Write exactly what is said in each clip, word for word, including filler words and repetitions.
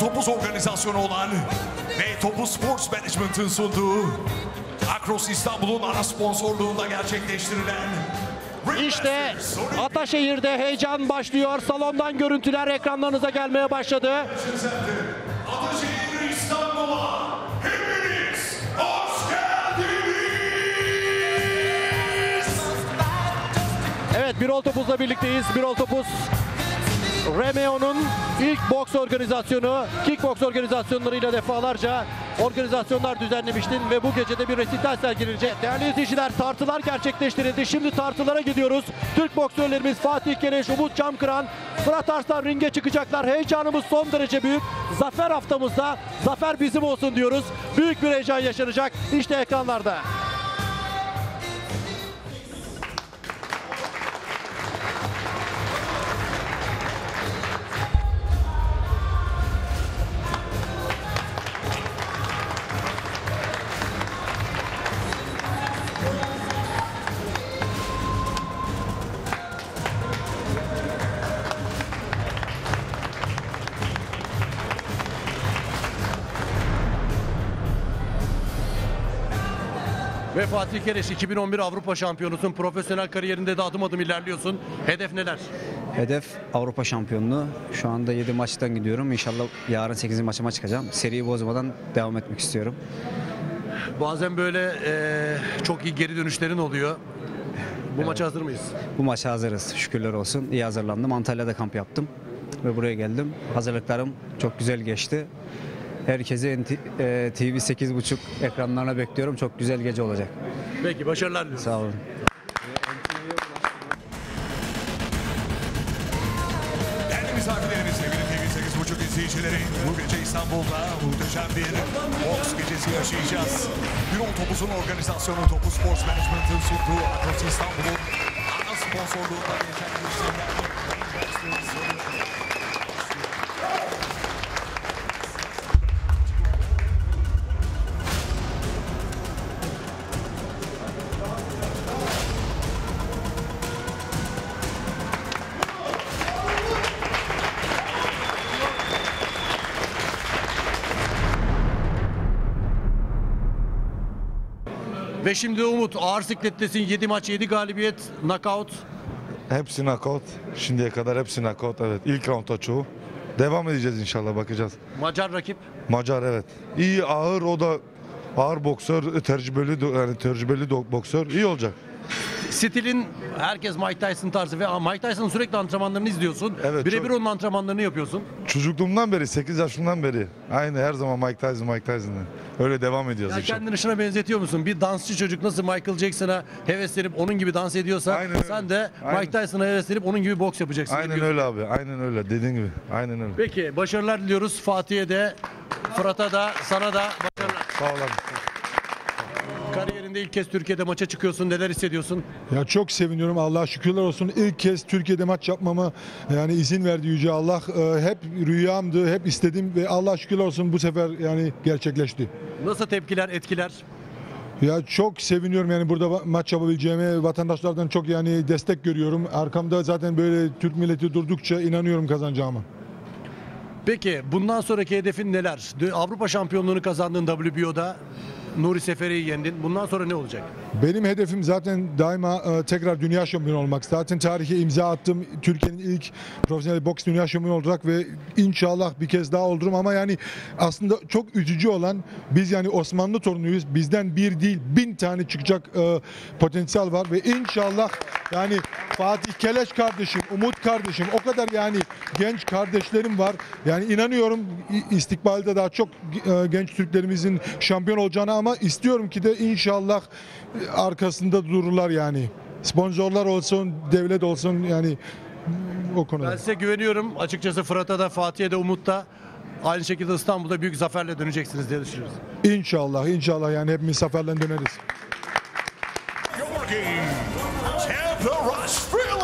Birol Topuz organizasyonu olan ve Topuz Sports Management'ın sunduğu Akros İstanbul'un ana sponsorluğunda gerçekleştirilen... İşte Ataşehir'de heyecan başlıyor. Salondan görüntüler ekranlarınıza gelmeye başladı. Ataşehir İstanbul'a hepiniz hoş geldiniz. Evet, Birol Topuz'la birlikteyiz. Birol Topuz, Remeo'nun ilk boks organizasyonu, kickboks organizasyonlarıyla defalarca organizasyonlar düzenlemiştin ve bu gecede bir resital sergilenecek. Değerli izleyiciler, tartılar gerçekleştirildi. Şimdi tartılara gidiyoruz. Türk boksörlerimiz Fatih Gereş, Umut Çamkıran, Fırat Arslan ringe çıkacaklar. Heyecanımız son derece büyük. Zafer haftamızda, zafer bizim olsun diyoruz. Büyük bir heyecan yaşanacak. İşte ekranlarda. Ve Fatih Gereş, iki bin on bir Avrupa Şampiyonusun. Profesyonel kariyerinde de adım adım ilerliyorsun. Hedef neler? Hedef Avrupa Şampiyonluğu. Şu anda yedi maçtan gidiyorum. İnşallah yarın sekizinci maçıma çıkacağım. Seriyi bozmadan devam etmek istiyorum. Bazen böyle e, çok iyi geri dönüşlerin oluyor. Bu evet. Maça hazır mıyız? Bu maça hazırız. Şükürler olsun. İyi hazırlandım. Antalya'da kamp yaptım ve buraya geldim. Hazırlıklarım çok güzel geçti. Herkese T V sekiz buçuk ekranlarına bekliyorum. Çok güzel gece olacak. Peki, başarılar diliyorum. Sağ olun. Değerli misafirlerimiz, sevgili T V sekiz buçuk izleyicileri, bu gece İstanbul'da muhteşem bir boks gecesi yaşayacağız. Birol Topuz'un organizasyonu, Topuz Sports Management'ın sunduğu Akros İstanbul'un ana sponsorluğunda gerçekleştirilen ve şimdi Umut, ağır siklettesin, yedi maç yedi galibiyet, knockout. Hepsi knockout. Şimdiye kadar hepsi knockout, evet. İlk round'a çoğu. Devam edeceğiz inşallah, bakacağız. Macar rakip? Macar, evet. İyi, ağır, o da ağır boksör, tecrübeli, yani tecrübeli boksör, iyi olacak. Stilin, herkes Mike Tyson tarzı ve Mike Tyson'ın sürekli antrenmanlarını izliyorsun. Evet, birebir onun antrenmanlarını yapıyorsun. Çocukluğumdan beri, sekiz yaşımdan beri aynı, her zaman Mike Tyson, Mike Tyson'la öyle devam ediyoruz. Ya kendini ışına benzetiyor musun? Bir dansçı çocuk nasıl Michael Jackson'a heveslenip onun gibi dans ediyorsa, aynen sen öyle. De aynen. Mike Tyson'a heveslenip onun gibi boks yapacaksın. Aynen öyle abi, aynen öyle, dediğin gibi, aynen öyle. Peki, başarılar diliyoruz Fatih'e de, Fırat'a da, sana da başarılar. Sağ olun. Kariyerinde ilk kez Türkiye'de maça çıkıyorsun. Neler hissediyorsun? Ya çok seviniyorum. Allah'a şükürler olsun. İlk kez Türkiye'de maç yapmama yani izin verdi Yüce Allah. Ee, hep rüyamdı, hep istedim ve Allah'a şükürler olsun bu sefer yani gerçekleşti. Nasıl tepkiler, etkiler? Ya çok seviniyorum yani burada maç yapabileceğime, vatandaşlardan çok yani destek görüyorum. Arkamda zaten böyle Türk milleti durdukça inanıyorum kazanacağıma. Peki bundan sonraki hedefin neler? Avrupa Şampiyonluğunu kazandın W B O'da. Nuri Seferi'yi yendin. Bundan sonra ne olacak? Benim hedefim zaten daima tekrar dünya şampiyonu olmak. Zaten tarihe imza attım. Türkiye'nin ilk profesyonel boks dünya şampiyonu olacak ve inşallah bir kez daha olurum ama yani aslında çok üzücü olan, biz yani Osmanlı torunuyuz. Bizden bir değil bin tane çıkacak potansiyel var ve inşallah yani Fatih Keleş kardeşim, Umut kardeşim, o kadar yani genç kardeşlerim var. Yani inanıyorum istikbalde daha çok genç Türklerimizin şampiyon olacağına ama Ama istiyorum ki de inşallah arkasında dururlar yani. Sponsorlar olsun, devlet olsun yani o konuda. Ben size güveniyorum. Açıkçası Fırat'a da, Fatih'e de, Umut'ta aynı şekilde İstanbul'da büyük zaferle döneceksiniz diye düşünüyoruz. İnşallah, inşallah yani hepimiz zaferle döneriz. Giorgi Tevdorashvili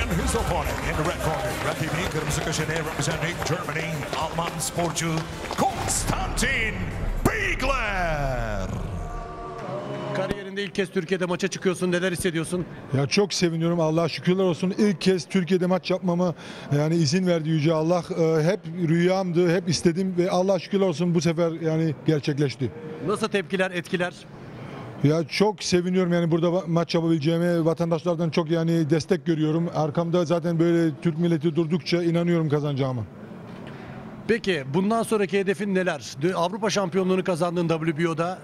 and his opponent in the red corner. Rakibini kırmızı köşede representing Germany, Alman sporcu Konstantin Biegler. Kariyeri kariyerinde ilk kez Türkiye'de maça çıkıyorsun. Neler hissediyorsun? Ya çok seviniyorum. Allah şükürler olsun. İlk kez Türkiye'de maç yapmama yani izin verdi Yüce Allah. Hep rüyamdı, hep istedim ve Allah şükürler olsun bu sefer yani gerçekleşti. Nasıl tepkiler, etkiler? Ya çok seviniyorum yani burada maç yapabileceğime, vatandaşlardan çok yani destek görüyorum. Arkamda zaten böyle Türk milleti durdukça inanıyorum kazanacağıma. Peki bundan sonraki hedefin neler? Avrupa şampiyonluğunu kazandığın W B O'da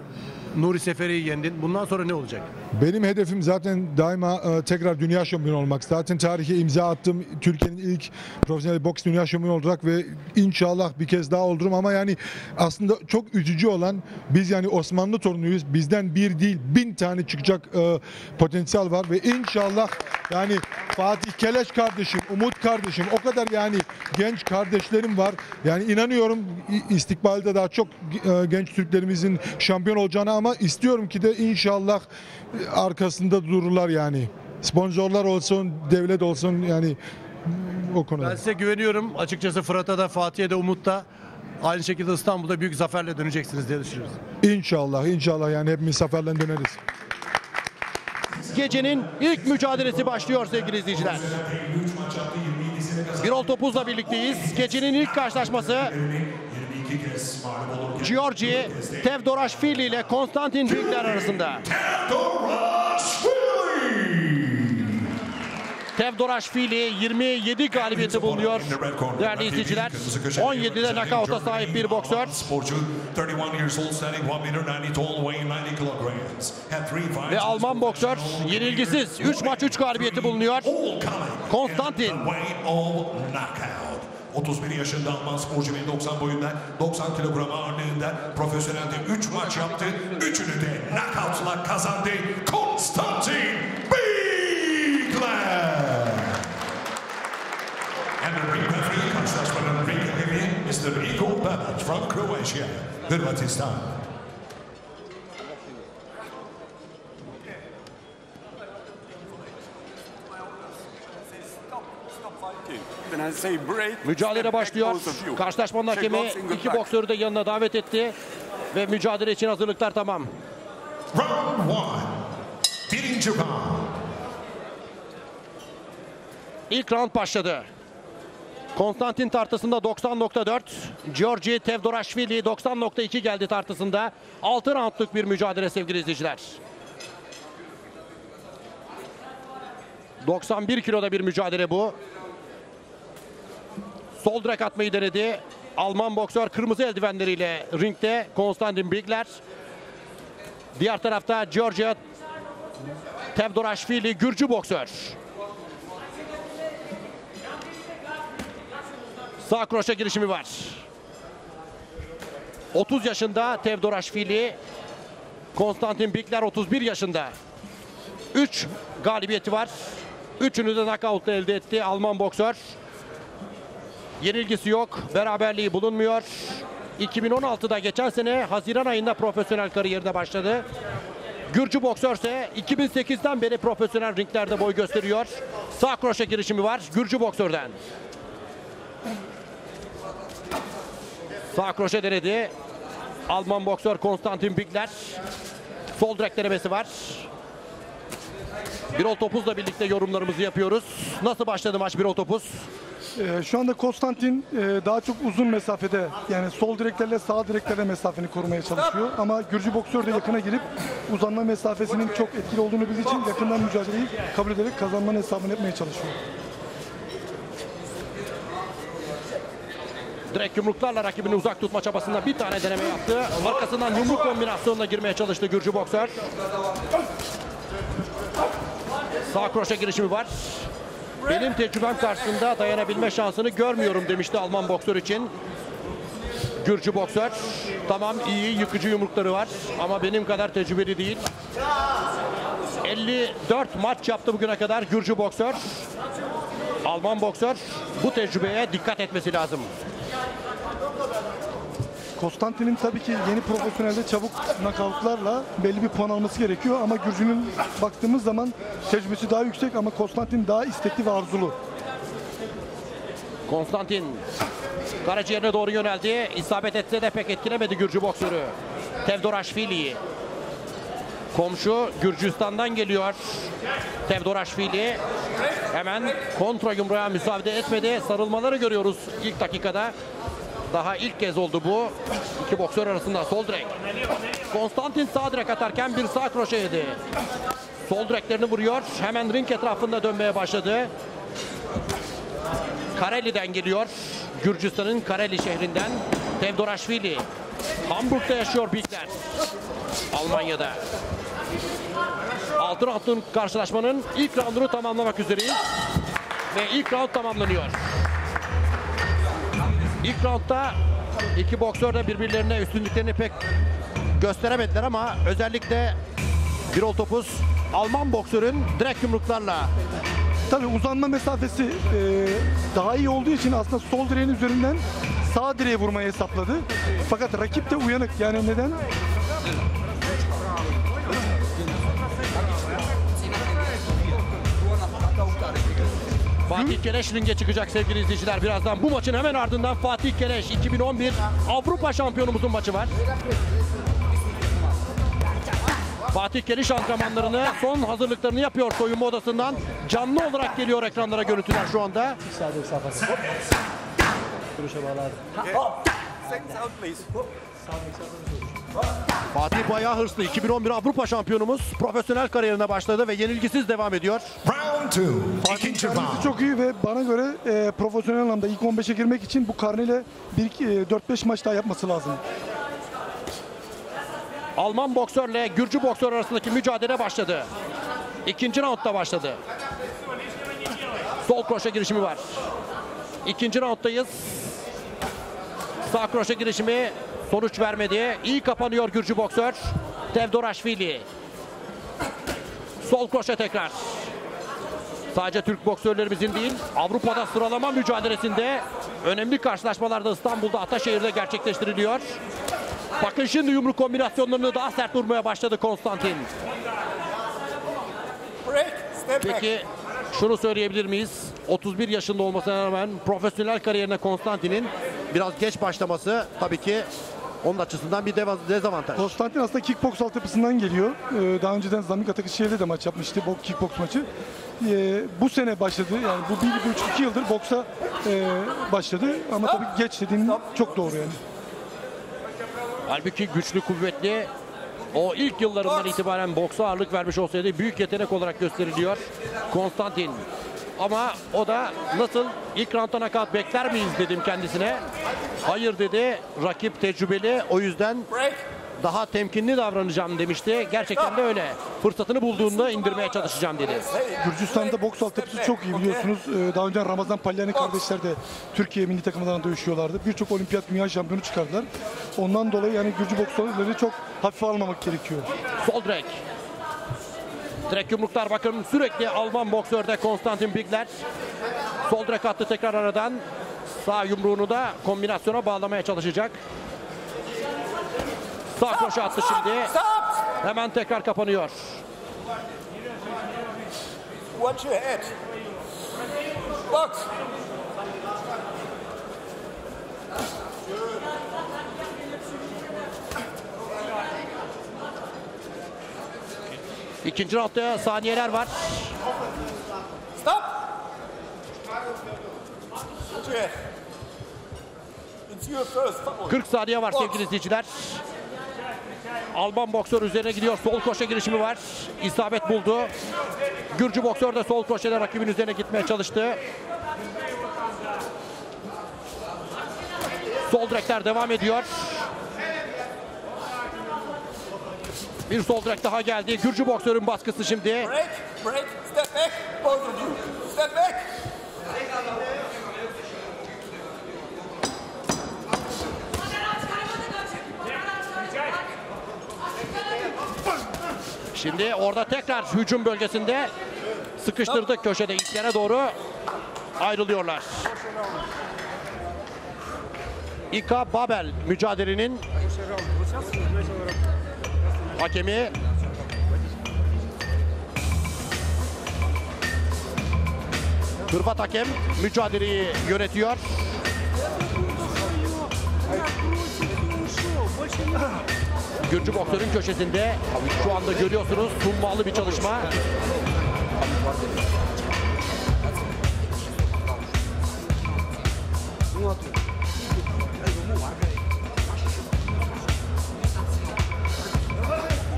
Nuri Seferi'yi yendin. Bundan sonra ne olacak? Benim hedefim zaten daima tekrar dünya şampiyonu olmak. Zaten tarihe imza attım. Türkiye'nin ilk profesyonel boks dünya şampiyonu olacak ve inşallah bir kez daha olurum ama yani aslında çok üzücü olan biz yani Osmanlı torunuyuz. Bizden bir değil bin tane çıkacak potansiyel var ve inşallah yani Fatih Gereş kardeşim, Umut kardeşim, o kadar yani genç kardeşlerim var. Yani inanıyorum istikbalde daha çok genç Türklerimizin şampiyon olacağına ama istiyorum ki de inşallah arkasında dururlar yani. Sponsorlar olsun, devlet olsun yani o konuda. Ben size güveniyorum. Açıkçası Fırat'a da, Fatih'e de, Umut'ta aynı şekilde İstanbul'da büyük zaferle döneceksiniz diye düşünüyoruz. İnşallah, inşallah yani hepimiz zaferle döneriz. Gecenin ilk mücadelesi başlıyor sevgili izleyiciler. Birol Topuz'la birlikteyiz. Gecenin ilk karşılaşması Giorgi Tevdorashvili ile Konstantin Biegler arasında. Tevdorashvili yirmi yedi galibiyeti bulunuyor. Değerli izleyiciler, on yedide nakavta sahip bir boksör. Ve Alman boksör yenilgisiz üç maç üç galibiyeti bulunuyor. Konstantin. otuz bir yaşında Alman sporcu ve doksan boyunda doksan kilograma ağırlığında profesyonelde üç maç yaptı. Üçünü de knockout'la kazandı. Konstantin Biegler. And the ring referee karşılaşmanın ring hakemi mister Iko Bebek from Croatia, Hırvatistan. Mücadele başlıyor. Karşılaşmanın hakemi iki boksörü de yanına davet etti ve mücadele için hazırlıklar tamam. İlk round başladı. Konstantin tartısında doksan nokta dört, Giorgi Tevdorashvili doksan nokta iki geldi tartısında. altı roundluk bir mücadele sevgili izleyiciler. doksan bir kiloda bir mücadele bu. Sol direk atmayı denedi. Alman boksör kırmızı eldivenleriyle ringde Konstantin Biegler. Diğer tarafta Giorgi Tevdorashvili Gürcü boksör. Sağ kroşe girişimi var. otuz yaşında Tevdorashvili, Konstantin Biegler otuz bir yaşında. üç galibiyeti var. Üçünü de knockout'la elde etti Alman boksör. Yenilgisi yok, beraberliği bulunmuyor. iki bin on altıda geçen sene Haziran ayında profesyonel kariyerine başladı. Gürcü boksörse iki bin sekizden beri profesyonel ringlerde boy gösteriyor. Sağ kroşe girişimi var Gürcü boksörden. Sağ kroşe denedi. Alman boksör Konstantin Biegler. Sol direk denemesi var. Birol Topuz'la birlikte yorumlarımızı yapıyoruz. Nasıl başladı maç Birol Topuz? Şu anda Konstantin daha çok uzun mesafede yani sol direklerle sağ direklerle mesafeni korumaya çalışıyor. Ama Gürcü boksör de yakına girip uzanma mesafesinin çok etkili olduğunu bildiği için yakından mücadeleyi kabul ederek kazanmanın hesabını yapmaya çalışıyor. Direkt yumruklarla rakibini uzak tutma çabasında bir tane deneme yaptı. Arkasından yumruk kombinasyonuna girmeye çalıştı Gürcü boksör. Sağ kroşe girişimi var. Benim tecrübem karşısında dayanabilme şansını görmüyorum demişti Alman boksör için. Gürcü boksör tamam iyi yıkıcı yumrukları var ama benim kadar tecrübeli değil. elli dört maç yaptı bugüne kadar Gürcü boksör. Alman boksör bu tecrübeye dikkat etmesi lazım. Konstantin'in tabii ki yeni profesyonelde çabuk nakavtlarla belli bir puan alması gerekiyor ama Gürcü'nün baktığımız zaman tecrübesi daha yüksek ama Konstantin daha istekli ve arzulu. Konstantin karaciğerine doğru yöneldi. İsabet etse de pek etkilemedi Gürcü boksörü Tevdorashvili'yi. Komşu Gürcistan'dan geliyor Tevdorashvili. Hemen kontra yumruğa müsaade etmedi. Sarılmaları görüyoruz ilk dakikada. Daha ilk kez oldu bu. İki boksör arasında sol direk. Konstantin sağ direk atarken bir sağ kroşe yedi. Sol direklerini vuruyor. Hemen ring etrafında dönmeye başladı. Kareli'den geliyor. Gürcistan'ın Kareli şehrinden Tevdorashvili. Hamburg'da yaşıyor Biegler, Almanya'da. Altın altın karşılaşmanın ilk roundunu tamamlamak üzereyiz. Ve ilk round tamamlanıyor. İlk roundda iki boksör de birbirlerine üstünlüklerini pek gösteremediler ama özellikle Birol Topuz Alman boksörün direkt yumruklarla. Tabii uzanma mesafesi e, daha iyi olduğu için aslında sol direğin üzerinden sağ direğe vurmayı hesapladı. Fakat rakip de uyanık. Yani neden? Fatih Gereş ringe çıkacak sevgili izleyiciler birazdan. Bu maçın hemen ardından Fatih Gereş iki bin on bir Avrupa şampiyonumuzun maçı var. Fatih Gereş antrenmanlarını, son hazırlıklarını yapıyor soyunma odasından. Canlı olarak geliyor ekranlara görüntüler şu anda. Fatih bayağı hırslı. iki bin on bir Avrupa şampiyonumuz profesyonel kariyerine başladı ve yenilgisiz devam ediyor. Fatih'in çok iyi ve bana göre e, profesyonel anlamda ilk on beşe girmek için bu karneyle dört beş maç daha yapması lazım. Alman boksörle Gürcü boksör arasındaki mücadele başladı. İkinci roundda başladı. Sol kroşe girişimi var. İkinci rounddayız. Sağ kroşe girişimi sonuç vermedi. İyi kapanıyor Gürcü boksör Tevdorashvili. Sol kroşe tekrar. Sadece Türk boksörlerimizin değil, Avrupa'da sıralama mücadelesinde önemli karşılaşmalarda İstanbul'da, Ataşehir'de gerçekleştiriliyor. Bakın şimdi yumruk kombinasyonlarını daha sert vurmaya başladı Konstantin. Peki şunu söyleyebilir miyiz? otuz bir yaşında olmasına rağmen profesyonel kariyerine Konstantin'in biraz geç başlaması tabii ki onun açısından bir dezavantaj. Konstantin aslında kickboks altyapısından geliyor. Ee, daha önceden Zamik Atakışehir'de de maç yapmıştı, bok kickboks maçı. Ee, bu sene başladı, yani bu bir üç iki yıldır boksa e, başladı ama tabii geç dediğin çok doğru yani. Halbuki güçlü, kuvvetli, o ilk yıllarından itibaren boksa ağırlık vermiş olsaydı büyük yetenek olarak gösteriliyor Konstantin. Ama o da nasıl ilk round'dan nakat bekler miyiz dedim kendisine. Hayır dedi, rakip tecrübeli, o yüzden daha temkinli davranacağım demişti. Gerçekten de öyle. Fırsatını bulduğunda indirmeye çalışacağım dedi. Gürcistan'da boks altyapısı çok iyi biliyorsunuz. Daha önce Ramazan Palyani kardeşler de Türkiye milli takımından dövüşüyorlardı. Birçok olimpiyat dünya şampiyonu çıkardılar. Ondan dolayı yani Gürcü boksörleri çok hafife almamak gerekiyor. Sol direk. Direkt yumruklar bakın sürekli Alman boksörde Konstantin Biegler. Sol direk attı tekrar aradan. Sağ yumruğunu da kombinasyona bağlamaya çalışacak. Sağ koşu attı şimdi. Hemen tekrar kapanıyor. İkinci roundda saniyeler var. Stop. kırk saniye var sevgili izleyiciler. Alman boksör üzerine gidiyor. Sol koşe girişimi var. İsabet buldu. Gürcü boksör de sol koşede rakibin üzerine gitmeye çalıştı. Sol direkler devam ediyor. Bir sol direk daha geldi. Gürcü boksörün baskısı şimdi. Break, break, step back, both of you. Step back. Şimdi orada tekrar hücum bölgesinde sıkıştırdı köşede. İlklere doğru ayrılıyorlar. Iko Bebek mücadelenin hakemi. Hırvat hakem mücadeleyi yönetiyor. Gürcü boksörün köşesinde. Şu anda görüyorsunuz sunmalı bir çalışma.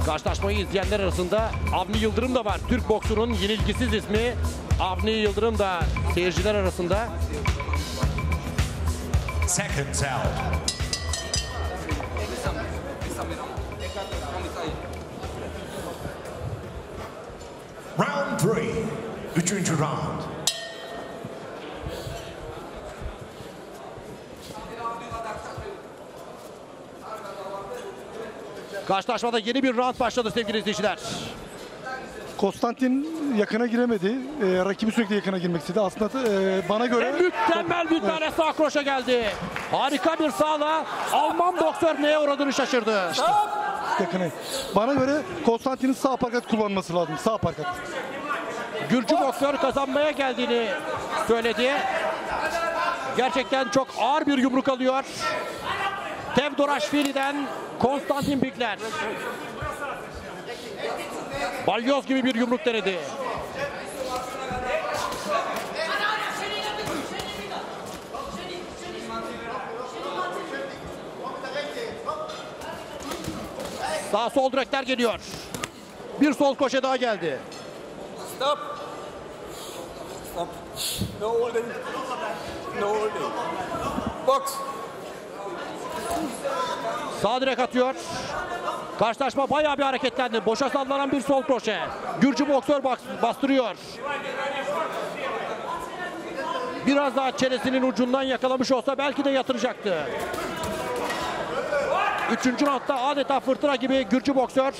Karşılaşmayı izleyenler arasında Avni Yıldırım da var. Türk boksunun yenilgisiz ismi Avni Yıldırım da seyirciler arasında. Round üç. Üçüncü round. Karşılaşmada yeni bir round başladı sevgili izleyiciler. Konstantin yakına giremedi. Ee, rakibi sürekli yakına girmek istedi. Aslında e, bana göre... E, mükemmel bir tane evet. Sağ kroşa geldi. Harika bir sağla Alman boksör neye uğradığını şaşırdı. İşte, yakına. Bana göre Konstantin'in sağ parkat kullanması lazım. Sağ parkat. Gürcü boksör kazanmaya geldiğini söyledi. Gerçekten çok ağır bir yumruk alıyor. Tevdorashvili'den Konstantin Biegler. Balyoz gibi bir yumruk denedi. Sağ sol direkler geliyor. Bir sol koşe daha geldi. Stop. Stop. No holding. No holding. Box. Sağ direk atıyor. Karşılaşma bayağı bir hareketlendi. Boşa sallanan bir sol kroşe. Gürcü boksör bastırıyor. Biraz daha çenesinin ucundan yakalamış olsa belki de yatıracaktı. Üçüncü roundda adeta fırtına gibi Gürcü boksör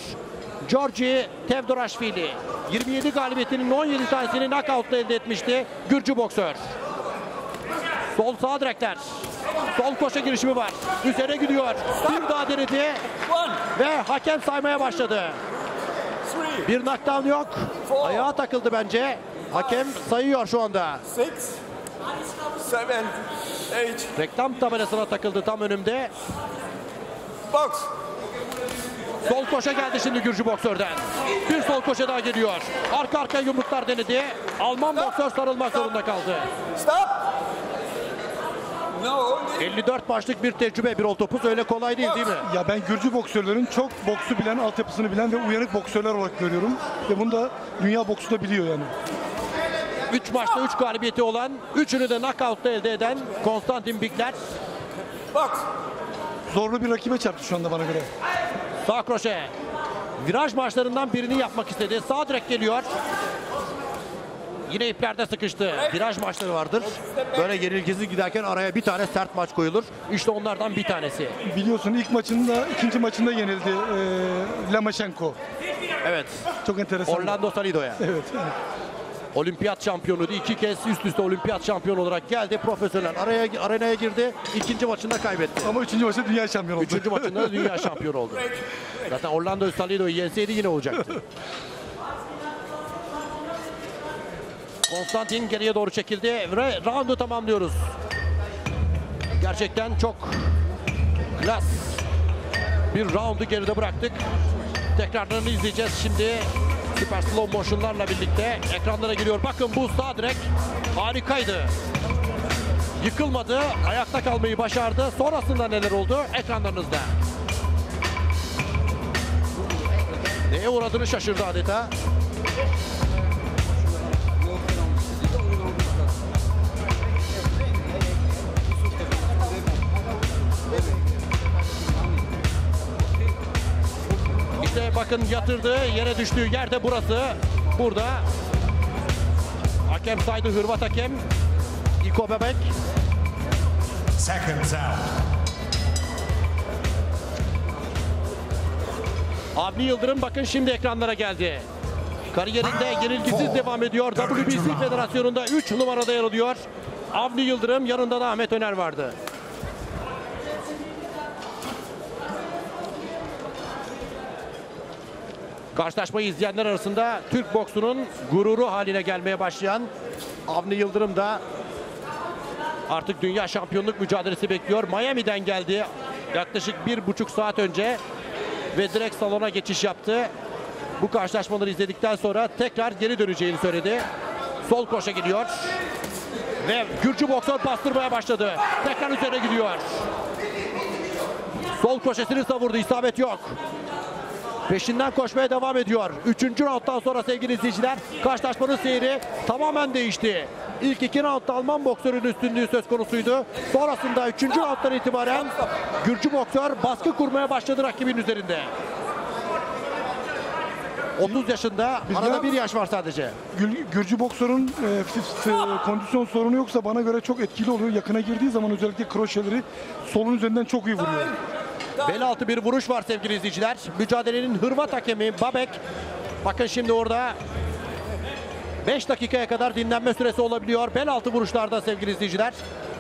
Giorgi Tevdorashvili. yirmi yedi galibiyetinin on yedi tanesini knockout'la elde etmişti Gürcü boksör. Sol sağ direkler. Sol koşa girişimi var. Üzerine gidiyor. Bir daha denedi. Ve hakem saymaya başladı. Bir knockdown yok. Ayağa takıldı bence. Hakem sayıyor şu anda. Reklam tabelasına takıldı tam önümde. Sol koşa geldi şimdi Gürcü boksörden. Bir sol koşa daha geliyor. Arka arkaya yumruklar denedi. Alman boksör sarılmak zorunda kaldı. elli dört maçlık bir tecrübe Birol Topuz, öyle kolay değil değil mi? Ya ben Gürcü boksörlerin çok boksu bilen, altyapısını bilen ve uyanık boksörler olarak görüyorum. Ve bunu da dünya boksu da biliyor yani. üç maçta üç galibiyeti olan, üçünü de knockout'ta elde eden Konstantin Biegler. Bak. Zorlu bir rakibe çarptı şu anda bana göre. Sağ kroşe. Viraj maçlarından birini yapmak istedi. Sağ direkt geliyor. Yine iplerde sıkıştı. Viraj maçları vardır. Böyle yenilgisiz giderken araya bir tane sert maç koyulur. İşte onlardan bir tanesi. Biliyorsun ilk maçında, ikinci maçında yenildi ee, Lomaçenko. Evet. Çok enteresan. Orlando Salido'ya. Evet. Olimpiyat şampiyonuydu. İki kez üst üste olimpiyat şampiyonu olarak geldi. Profesyonel araya, arenaya girdi. İkinci maçında kaybetti. Ama üçüncü maçta dünya şampiyonu oldu. Üçüncü maçında da dünya şampiyonu oldu. Zaten Orlando Salido'yu yenseydi yine olacaktı. Konstantin geriye doğru çekildi ve roundu tamamlıyoruz. Gerçekten çok klas bir roundu geride bıraktık. Tekrarlarını izleyeceğiz şimdi. Süper slow motion'larla birlikte ekranlara giriyor. Bakın bu sağ direkt harikaydı. Yıkılmadı, ayakta kalmayı başardı. Sonrasında neler oldu ekranlarınızda. Neye uğradığını şaşırdı adeta. İşte bakın yatırdığı yere düştüğü yerde burası. Burada hakem saydı, Hırvat hakem Iko Bebek. Avni Yıldırım bakın şimdi ekranlara geldi. Kariyerinde yenilgisiz devam ediyor. W B C Federasyonu'nda üç numarada yer alıyor. Avni Yıldırım, yanında da Ahmet Öner vardı. Karşılaşmayı izleyenler arasında Türk boksunun gururu haline gelmeye başlayan Avni Yıldırım da artık dünya şampiyonluk mücadelesi bekliyor. Miami'den geldi yaklaşık bir buçuk saat önce. ve direkt salona geçiş yaptı. Bu karşılaşmaları izledikten sonra tekrar geri döneceğini söyledi. Sol koşa gidiyor. Ve Gürcü boksör bastırmaya başladı. Tekrar üzerine gidiyor. Sol köşesini savurdu. İsabet yok. Peşinden koşmaya devam ediyor. Üçüncü round'dan sonra sevgili izleyiciler, karşılaşmanın seyri tamamen değişti. İlk iki round'da Alman boksörün üstünlüğü söz konusuydu. Sonrasında üçüncü round'dan itibaren Gürcü boksör baskı kurmaya başladı rakibin üzerinde. otuz yaşında, arada bir yaş var sadece. Gürcü boksörün e, kondisyon sorunu yoksa bana göre çok etkili oluyor. Yakına girdiği zaman özellikle kroşeleri solun üzerinden çok iyi vuruyor. Bel altı bir vuruş var sevgili izleyiciler. Mücadelenin Hırvat hakemi Babek. Bakın şimdi orada beş dakikaya kadar dinlenme süresi olabiliyor. Bel altı vuruşlarda sevgili izleyiciler.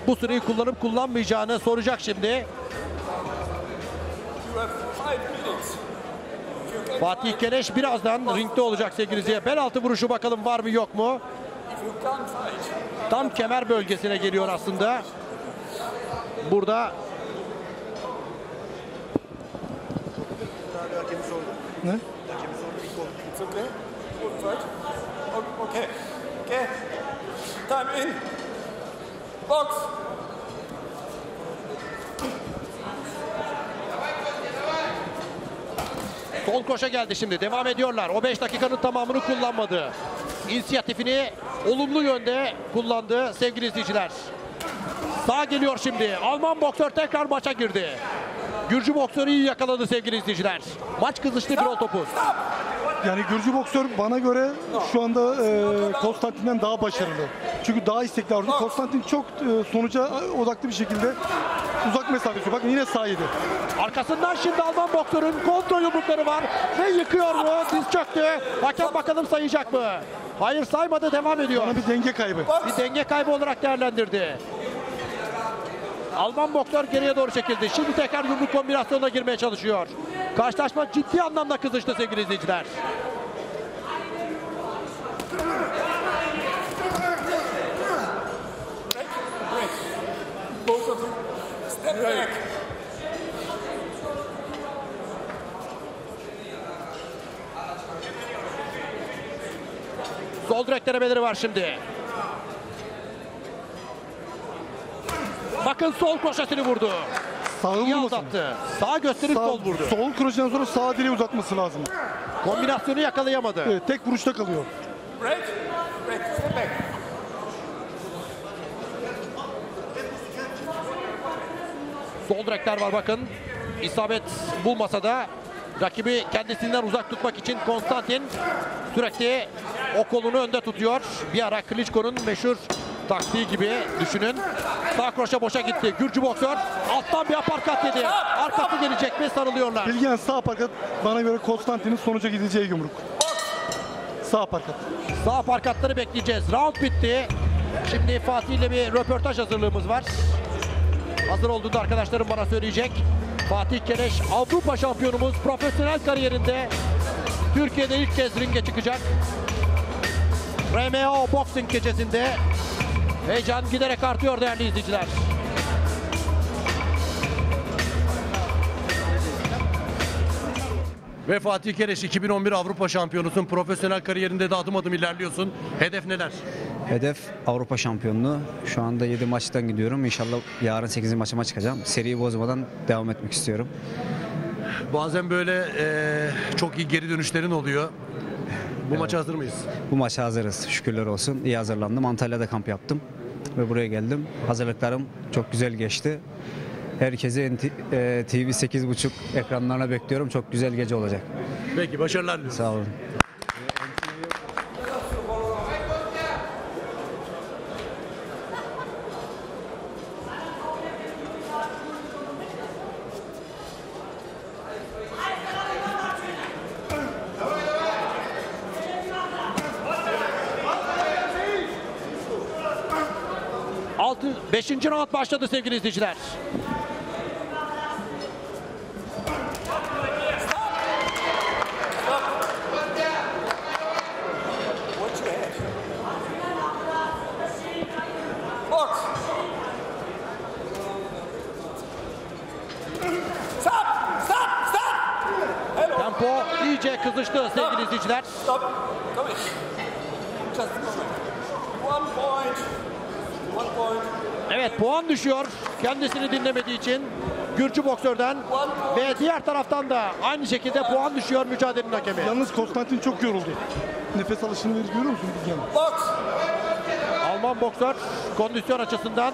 Bu süreyi kullanıp kullanmayacağını soracak şimdi. Fatih Gereş birazdan ringde olacak sevgili izleyiciler. Bel altı vuruşu bakalım var mı yok mu? Tam kemer bölgesine geliyor aslında. Burada ne? Okay. Okay. Time in. Box. Sol koşa geldi şimdi. Devam ediyorlar. O beş dakikanın tamamını kullanmadı. İnisiyatifini olumlu yönde kullandı sevgili izleyiciler. Sağ geliyor şimdi. Alman boksör tekrar maça girdi. Gürcü boksörü iyi yakaladı sevgili izleyiciler. Maç kızıştı Birol Topuz. Yani Gürcü boksör bana göre şu anda e, Konstantin'den daha başarılı. Çünkü daha istekli arzu. Konstantin çok e, sonuca odaklı bir şekilde uzak mesafesi. Bakın yine sağ yedi. Arkasından şimdi Alman boksörün kontrol yumrukları var. Ve yıkıyor mu? Diz çöktü. Hakem bakalım sayacak mı? Hayır, saymadı, devam ediyor. Bana bir denge kaybı. Bir denge kaybı olarak değerlendirdi. Alman boksör geriye doğru çekildi. Şimdi tekrar yumruk kombinasyonuna girmeye çalışıyor. Karşılaşma ciddi anlamda kızıştı sevgili izleyiciler. Sol direkt denemeleri var şimdi. Bakın sol kroşesini vurdu. Sağı İyi vurmasın. Aldattı. Sağ gösterip sağ, sol vurdu. Sol kroşeden sonra sağ direği uzatması lazım. Kombinasyonu yakalayamadı. Evet, tek vuruşta kalıyor. Break. Break. Step back. Sol direkler var bakın. İsabet bulmasa da rakibi kendisinden uzak tutmak için Konstantin sürekli o kolunu önde tutuyor. Bir ara Klitschko'nun meşhur taktiği gibi düşünün. Sağ kroşe boşa gitti. Gürcü boksör alttan bir aparkat dedi. Arkası gelecek ve sarılıyorlar. Bilgen sağ aparkat bana göre Konstantin'in sonuca gideceği yumruk. Sağ aparkat. Sağ aparkatları bekleyeceğiz. Round bitti. Şimdi Fatih ile bir röportaj hazırlığımız var. Hazır olduğunda arkadaşlarım bana söyleyecek. Fatih Gereş Avrupa şampiyonumuz, profesyonel kariyerinde Türkiye'de ilk kez ringe çıkacak. R M O Boxing gecesinde. Heyecan giderek artıyor değerli izleyiciler. Ve Fatih Gereş, iki bin on bir Avrupa şampiyonusun. Profesyonel kariyerinde de adım adım ilerliyorsun. Hedef neler? Hedef Avrupa şampiyonluğu. Şu anda yedi maçtan gidiyorum. İnşallah yarın sekizinci maçıma çıkacağım. Seriyi bozmadan devam etmek istiyorum. Bazen böyle e, çok iyi geri dönüşlerin oluyor. Bu evet. Maça hazır mıyız? Bu maça hazırız. Şükürler olsun. İyi hazırlandım. Antalya'da kamp yaptım ve buraya geldim. Hazırlıklarım çok güzel geçti. Herkesi T V sekiz buçuk ekranlarına bekliyorum. Çok güzel gece olacak. Peki, başarılar diliyorum. Sağ olun. beşinci round başladı sevgili izleyiciler. Stop! Stop! Stop! iyice kızıştı sevgili izleyiciler. Evet, puan düşüyor kendisini dinlemediği için Gürcü boksörden ve diğer taraftan da aynı şekilde puan düşüyor mücadelenin hakemi. Yalnız Konstantin çok yoruldu. Nefes alışını verir, görüyor musunuz? Alman boksör kondisyon açısından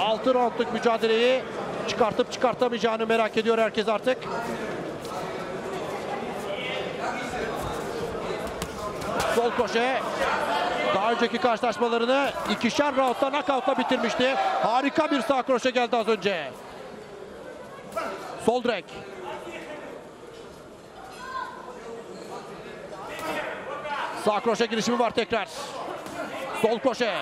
altı roundluk mücadeleyi çıkartıp çıkartamayacağını merak ediyor herkes artık. Sol köşe. Daha önceki karşılaşmalarını ikişer roundda knockout'la bitirmişti. Harika bir sağ kroşe geldi az önce. Sol direk. Sağ kroşe girişimi var tekrar. Sol kroşe.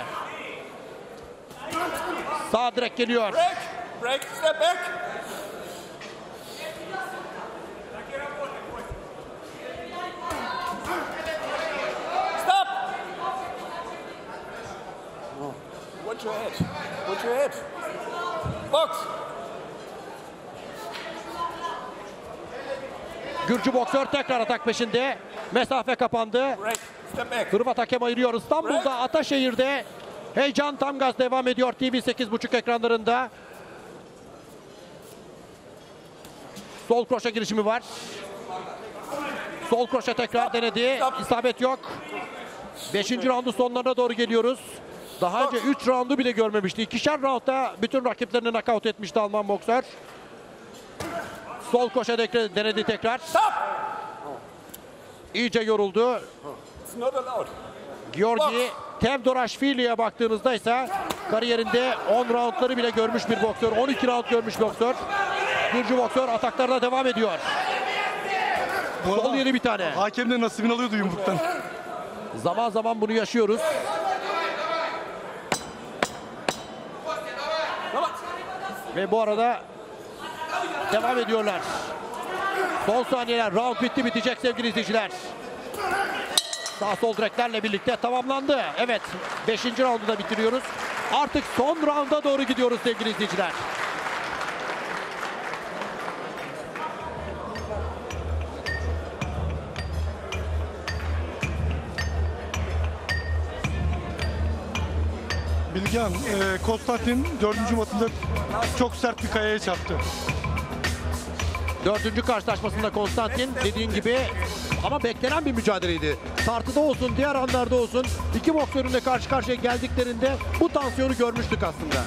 Sağ direk geliyor. Break, break, step back. Watch your head. Watch your head. Box. Gürcü boksör tekrar atak peşinde. Mesafe kapandı. Hırvat hakem ayırıyor. İstanbul'da break. Ataşehir'de heyecan tam gaz devam ediyor TV sekiz buçuk ekranlarında. Sol kroşe girişimi var. Sol kroşe tekrar stop. Denedi. Stop. İsabet yok. Beşinci roundu sonlarına doğru geliyoruz. Daha önce üç roundu bile görmemişti. İkişer roundda bütün rakiplerini knockout etmişti Alman boksör. Sol koşa denedi tekrar. İyice yoruldu. Giorgi Tevdorashvili'ye baktığınızda ise kariyerinde on roundları bile görmüş bir boksör. on iki round görmüş boksör. Gürcü boksör ataklarına devam ediyor. Sol yeri bir tane. Hakem de nasibini alıyordu yumruktan. Zaman zaman bunu yaşıyoruz. Ve bu arada devam ediyorlar. Son saniyeler. Round bitti bitecek sevgili izleyiciler. Sağ sol direklerle birlikte tamamlandı. Evet. Beşinci roundu da bitiriyoruz. Artık son rounda doğru gidiyoruz sevgili izleyiciler. Bilge Hanım, e, Konstantin dördüncü matında çok sert bir kayaya çarptı. Dördüncü karşılaşmasında Konstantin dediğin gibi, ama beklenen bir mücadeleydi. Tartıda olsun, diğer anlarda olsun, iki boksörün de karşı karşıya geldiklerinde bu tansiyonu görmüştük aslında.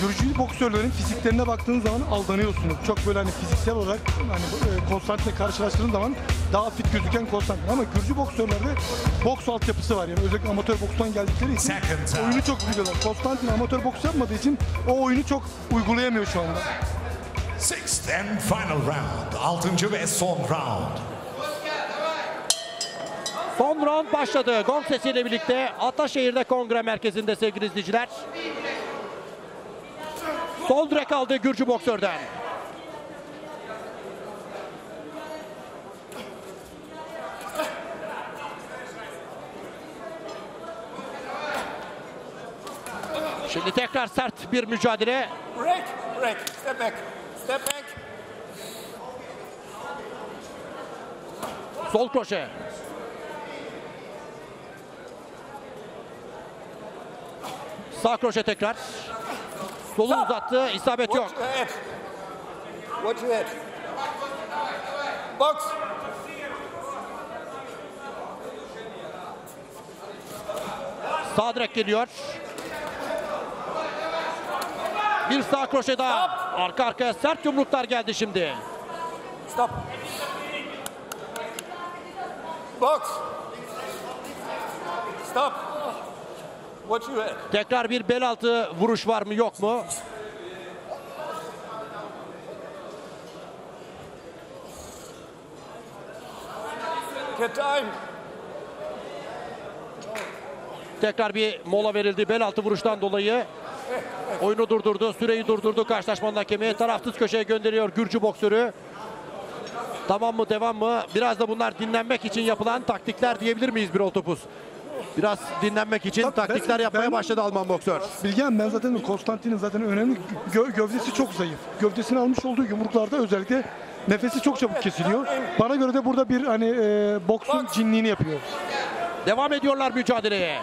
Gürcü boksörlerin fiziklerine baktığınız zaman aldanıyorsunuz. Çok böyle hani fiziksel olarak hani Konstantin'le karşılaştığınız zaman daha fit gözüken Konstantin. Ama Gürcü boksörlerde boks altyapısı var. Yani özellikle amatör bokstan geldikleri için oyunu çok biliyorlar. Konstantin amatör boks yapmadığı için o oyunu çok uygulayamıyor şu anda. Sixth and final round. Altıncı ve son round. Son round başladı. Gong sesiyle birlikte Ataşehir'de kongre merkezinde sevgili izleyiciler. Sol direk aldı Gürcü boksörden. Şimdi tekrar sert bir mücadele. Break, break, step back, step back. Sol kroşe. Sağ kroşe tekrar. Solu uzattı, isabet yok. Box. Sağ direk geliyor. Bir sağ kroşe daha. Stop. Arka arkaya sert yumruklar geldi şimdi. Stop. Box. Stop. Tekrar bir bel altı vuruş var mı yok mu? Tekrar bir mola verildi bel altı vuruştan dolayı. Oyunu durdurdu, süreyi durdurdu karşılaşmanın hakemi. Tarafsız köşeye gönderiyor Gürcü boksörü. Tamam mı, devam mı? Biraz da bunlar dinlenmek için yapılan taktikler diyebilir miyiz Birol Topuz? Biraz dinlenmek için Tabii taktikler ben, yapmaya ben, başladı Alman boksör. Bilgen ben zaten Konstantin'in zaten önemli gö gövdesi çok zayıf. Gövdesini almış olduğu yumruklarda özellikle nefesi çok çabuk kesiliyor. Bana göre de burada bir hani e, boksun cinliğini yapıyor. Devam ediyorlar mücadeleye.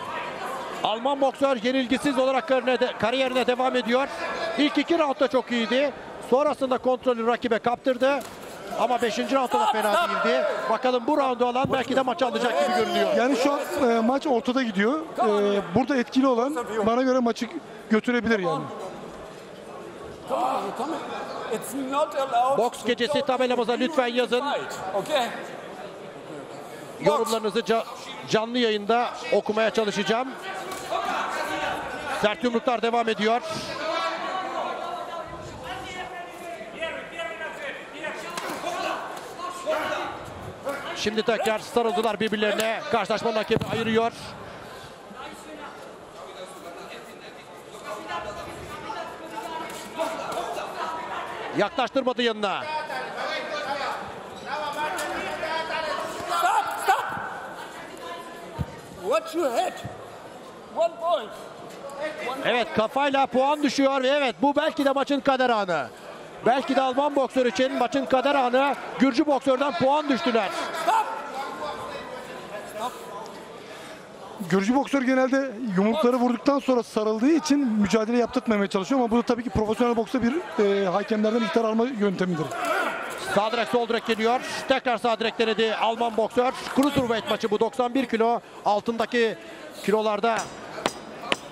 Alman boksör yenilgisiz olarak kariyerine devam ediyor. İlk iki roundda çok iyiydi. Sonrasında kontrolü rakibe kaptırdı. Ama beşinci roundda da fena değildi. Bakalım bu roundu alan belki de maçı alacak gibi görünüyor. Yani şu an e, maç ortada gidiyor. E, burada etkili olan bana göre maçı götürebilir yani. Boks gecesi tabelamıza lütfen yazın. Yorumlarınızı ca canlı yayında okumaya çalışacağım. Sert yumruklar devam ediyor. Şimdi tekrar sarıldılar birbirlerine. Karşılaşmanın hakemi ayırıyor. Yaklaştırmadı yanına. Stop, stop. Watch your head. One point. Evet, kafayla puan düşüyor ve evet bu belki de maçın kader anı. Belki de Alman boksör için maçın kader anı. Gürcü boksörden puan düştüler. Stop. Stop. Gürcü boksör genelde yumrukları vurduktan sonra sarıldığı için mücadele yaptırtmamaya çalışıyor ama bu da tabii ki profesyonel boksta bir e, hakemlerden ihtar alma yöntemidir. Sağ direk, sol direk geliyor. Tekrar sağ direk denedi Alman boksör. Cruiserweight maçı bu. doksan bir kilo altındaki kilolarda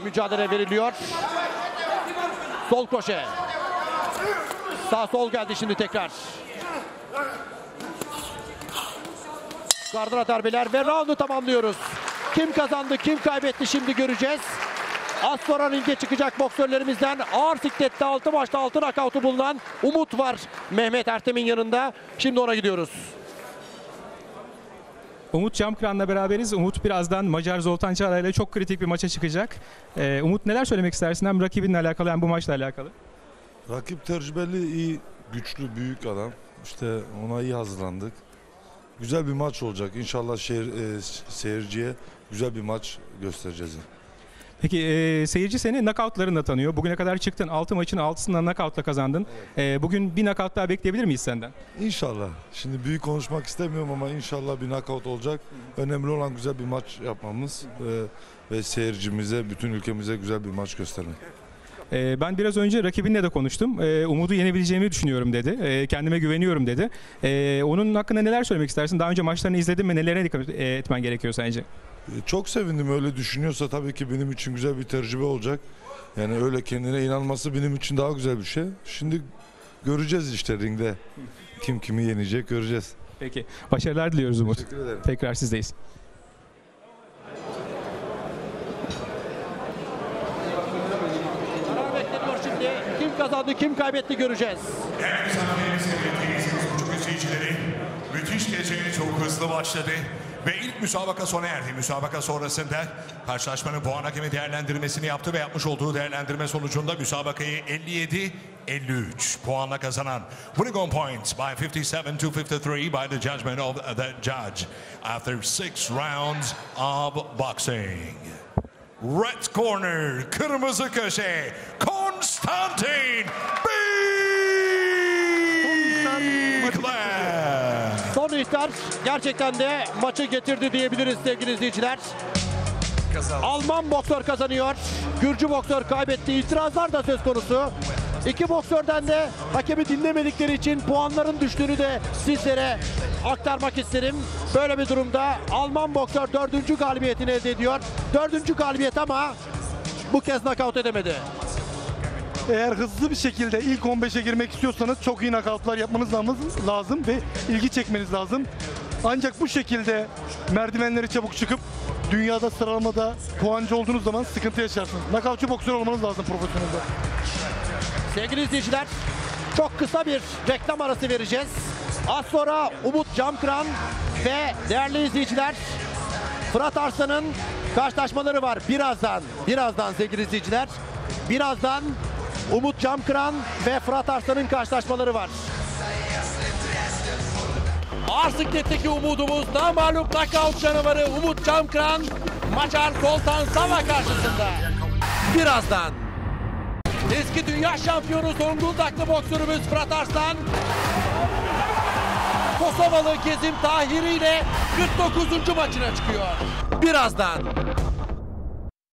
mücadele veriliyor. Sol kroşe. Sağ sol geldi şimdi tekrar. Gardına darbeler ve roundu tamamlıyoruz. Kim kazandı, kim kaybetti şimdi göreceğiz. Az sonra ringe çıkacak boksörlerimizden ağır siklette altı maçta altı nakavtı bulunan Umut var Mehmet Ertem'in yanında. Şimdi ona gidiyoruz. Umut Çamkıran'la beraberiz. Umut birazdan Macar Zoltan Çağla ile çok kritik bir maça çıkacak. Ee, Umut neler söylemek istersin hem rakibinle alakalı hem bu maçla alakalı? Rakip tecrübeli, iyi, güçlü, büyük adam. İşte ona iyi hazırlandık. Güzel bir maç olacak. İnşallah şehir, e, seyirciye güzel bir maç göstereceğiz. Peki e, seyirci seni knockoutlarınla tanıyor. Bugüne kadar çıktın. altı maçın altısından knockoutla kazandın. Evet. E, bugün bir knockout daha bekleyebilir miyiz senden? İnşallah. Şimdi büyük konuşmak istemiyorum ama inşallah bir knockout olacak. Önemli olan güzel bir maç yapmamız e, ve seyircimize, bütün ülkemize güzel bir maç göstermek. Ee, ben biraz önce rakibinle de konuştum. Ee, Umut'u yenebileceğimi düşünüyorum dedi. Ee, kendime güveniyorum dedi. Ee, onun hakkında neler söylemek istersin? Daha önce maçlarını izledin mi? Nelere dikkat etmen gerekiyor sence? Çok sevindim. Öyle düşünüyorsa tabii ki benim için güzel bir tecrübe olacak. Yani öyle kendine inanması benim için daha güzel bir şey. Şimdi göreceğiz işte ringde. Kim kimi yenecek göreceğiz. Peki. Başarılar diliyoruz Umut. Teşekkür ederim. Tekrar sizdeyiz. Kazandı, kim kaybetti göreceğiz. Değerli misafirlerimiz, sevgili T V sekiz izleyicileri, müthiş geceleri çok hızlı başladı ve ilk müsabaka sona erdi. Müsabaka sonrasında karşılaşmanın puan hakemi değerlendirmesini yaptı ve yapmış olduğu değerlendirme sonucunda müsabakayı elli yedi elli üç puanla kazanan winning on points by fifty-seven to fifty-three by the judgment of the judge after six rounds of boxing. Red corner, kırmızı köşe, Konstantin Biegler. Son ihtar gerçekten de maçı getirdi diyebiliriz sevgili izleyiciler. Kazan. Alman boksör kazanıyor. Gürcü boksör kaybetti. İtirazlar da söz konusu. İki boksörden de hakemi dinlemedikleri için puanların düştüğünü de sizlere aktarmak isterim. Böyle bir durumda Alman boksör dördüncü galibiyetini elde ediyor. Dördüncü galibiyet ama bu kez knockout edemedi. Eğer hızlı bir şekilde ilk on beşe girmek istiyorsanız çok iyi knockoutlar yapmanız lazım ve ilgi çekmeniz lazım. Ancak bu şekilde merdivenleri çabuk çıkıp dünyada sıralamada puancı olduğunuz zaman sıkıntı yaşarsınız. Knockoutçu boksör olmanız lazım profesyonelde. Sevgili izleyiciler, çok kısa bir reklam arası vereceğiz. Az sonra Umut Çamkıran ve değerli izleyiciler Fırat Arslan'ın karşılaşmaları var. Birazdan, birazdan sevgili izleyiciler, birazdan Umut Çamkıran ve Fırat Arslan'ın karşılaşmaları var. Ağır sikletteki umudumuz namalup knockout canavarı Umut Çamkıran Macar Zoltan Sava karşısında. Birazdan. Eski dünya şampiyonu Zonguldaklı boksörümüz Fırat Arslan Kosovalı Kezim Tahiri ile kırk dokuzuncu maçına çıkıyor. Birazdan